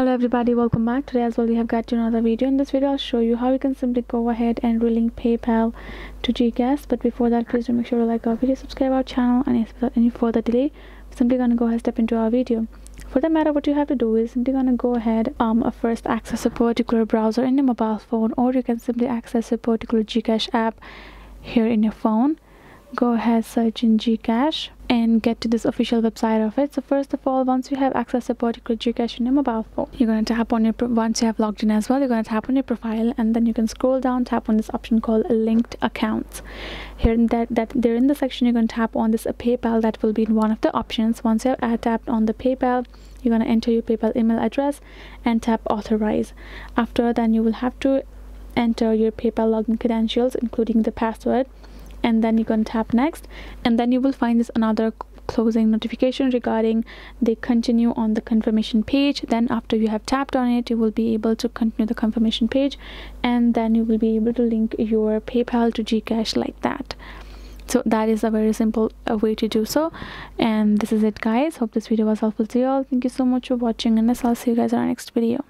Hello everybody, welcome back. Today as well we have got to another video. In this video I'll show you how you can simply go ahead and relink PayPal to Gcash. But before that, please do make sure to like our video, subscribe our channel, and without any further delay we're simply going to go ahead and step into our video. For that matter, what you have to do is simply going to go ahead first access a particular browser in your mobile phone, or you can simply access a particular Gcash app here in your phone. Go ahead, search in Gcash and get to this official website of it. So first of all, once you have accessed a particular Gcash in your mobile phone, you're going to tap on your once you have logged in as well, you're going to tap on your profile, and then you can scroll down, tap on this option called linked accounts. Here in there in the section, you're going to tap on this PayPal. That will be one of the options. Once you have tapped on the PayPal, you're going to enter your PayPal email address and tap authorize. After then, you will have to enter your PayPal login credentials, including the password, and then you can tap next, and then you will find this another closing notification regarding the continue on the confirmation page. Then after you have tapped on it, you will be able to continue the confirmation page, and then you will be able to link your PayPal to Gcash like that. So that is a very simple way to do so. And this is it guys, hope this video was helpful to you all. Thank you so much for watching, and I'll see you guys in our next video.